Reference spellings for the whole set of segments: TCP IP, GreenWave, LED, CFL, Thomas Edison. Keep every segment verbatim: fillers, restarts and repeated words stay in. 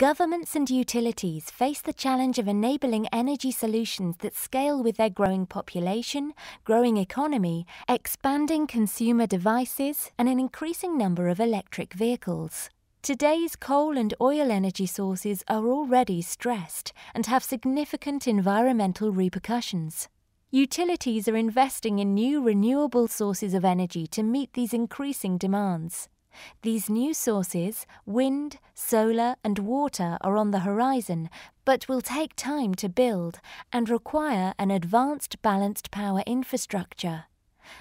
Governments and utilities face the challenge of enabling energy solutions that scale with their growing population, growing economy, expanding consumer devices, and an increasing number of electric vehicles. Today's coal and oil energy sources are already stressed and have significant environmental repercussions. Utilities are investing in new renewable sources of energy to meet these increasing demands. These new sources, wind, solar and water, are on the horizon, but will take time to build and require an advanced balanced power infrastructure.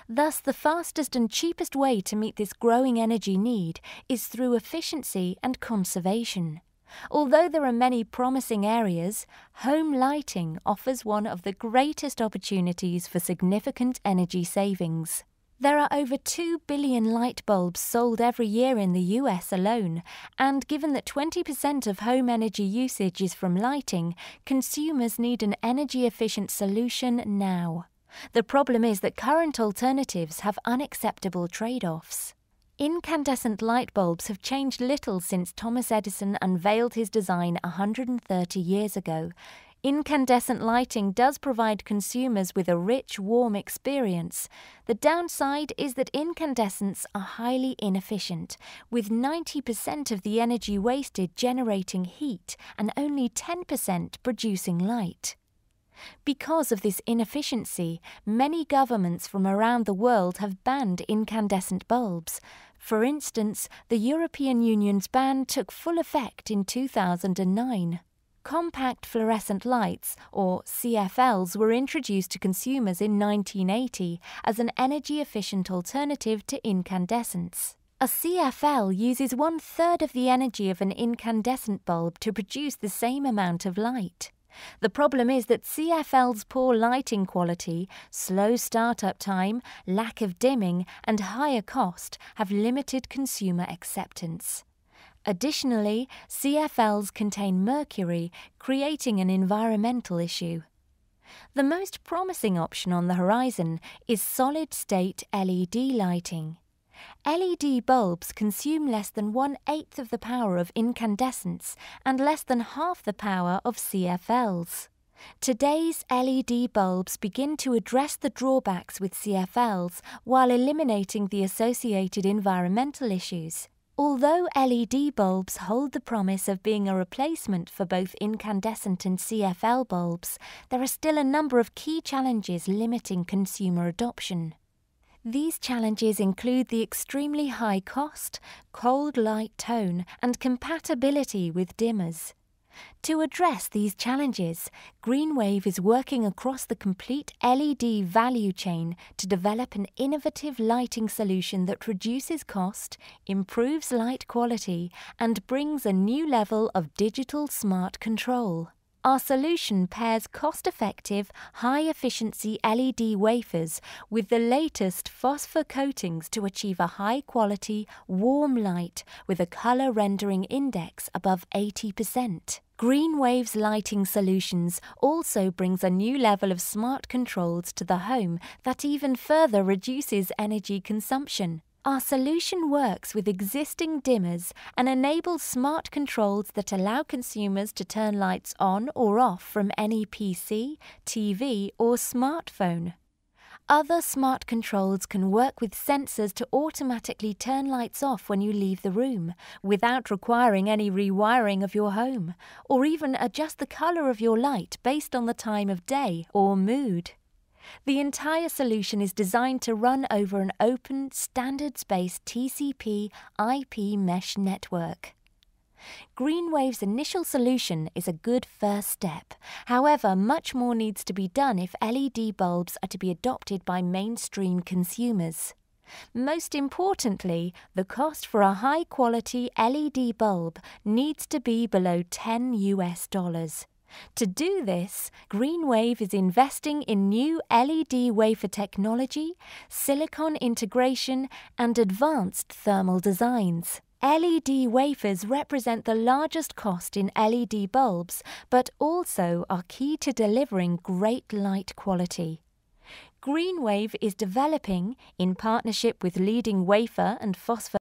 Thus, the fastest and cheapest way to meet this growing energy need is through efficiency and conservation. Although there are many promising areas, home lighting offers one of the greatest opportunities for significant energy savings. There are over two billion light bulbs sold every year in the U S alone, and given that twenty percent of home energy usage is from lighting, consumers need an energy-efficient solution now. The problem is that current alternatives have unacceptable trade-offs. Incandescent light bulbs have changed little since Thomas Edison unveiled his design one hundred thirty years ago. Incandescent lighting does provide consumers with a rich, warm experience. The downside is that incandescents are highly inefficient, with ninety percent of the energy wasted generating heat and only ten percent producing light. Because of this inefficiency, many governments from around the world have banned incandescent bulbs. For instance, the European Union's ban took full effect in two thousand nine. Compact fluorescent lights, or C F Ls, were introduced to consumers in nineteen eighty as an energy-efficient alternative to incandescents. A C F L uses one-third of the energy of an incandescent bulb to produce the same amount of light. The problem is that C F L's poor lighting quality, slow start-up time, lack of dimming, and higher cost have limited consumer acceptance. Additionally, C F Ls contain mercury, creating an environmental issue. The most promising option on the horizon is solid-state L E D lighting. L E D bulbs consume less than one-eighth of the power of incandescents and less than half the power of C F Ls. Today's L E D bulbs begin to address the drawbacks with C F Ls while eliminating the associated environmental issues. Although L E D bulbs hold the promise of being a replacement for both incandescent and C F L bulbs, there are still a number of key challenges limiting consumer adoption. These challenges include the extremely high cost, cold light tone, and compatibility with dimmers. To address these challenges, GreenWave is working across the complete L E D value chain to develop an innovative lighting solution that reduces cost, improves light quality, and brings a new level of digital smart control. Our solution pairs cost-effective, high-efficiency L E D wafers with the latest phosphor coatings to achieve a high-quality, warm light with a color rendering index above eighty percent. GreenWave's lighting solutions also brings a new level of smart controls to the home that even further reduces energy consumption. Our solution works with existing dimmers and enables smart controls that allow consumers to turn lights on or off from any P C, T V or smartphone. Other smart controls can work with sensors to automatically turn lights off when you leave the room, without requiring any rewiring of your home, or even adjust the color of your light based on the time of day or mood. The entire solution is designed to run over an open, standards-based T C P I P mesh network. GreenWave's initial solution is a good first step. However, much more needs to be done if L E D bulbs are to be adopted by mainstream consumers. Most importantly, the cost for a high-quality L E D bulb needs to be below ten U S dollars. To do this, GreenWave is investing in new L E D wafer technology, silicon integration, and advanced thermal designs. L E D wafers represent the largest cost in L E D bulbs, but also are key to delivering great light quality. GreenWave is developing, in partnership with leading wafer and phosphor